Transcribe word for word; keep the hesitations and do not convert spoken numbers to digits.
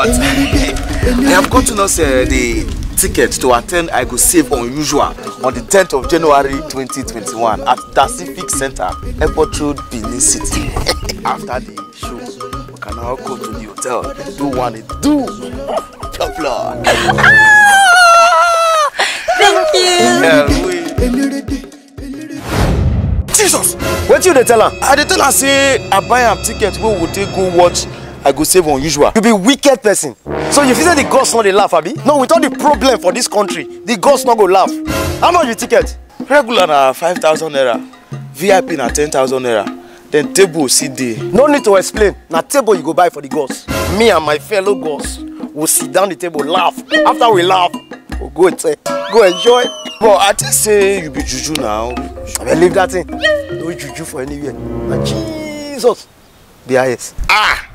what? I have gotten us uh, the ticket to attend igosaveunusual on the tenth of January twenty twenty-one at Pacific Center, Airport Road, Benin City. After the show, we can now go to the hotel. Do one, do Chopla. Ah! Thank you. Um, Jesus, what you dey tell her? I dey tell her say I buy am ticket. We will take go watch igosaveunusual. You be wicked person. So you feel the gods not dey laugh, abi? No, with all the problem for this country, the gods not go laugh. How much the ticket? Regular na five thousand naira. V I P na ten thousand naira. Then table sit there. No need to explain. Now table you go buy for the gods. Me and my fellow gods will sit down the table, laugh. After we laugh, we'll go and say, go enjoy. But I just say you be juju now. I believe that thing. No juju for anywhere. Now Jesus, B I S. Ah.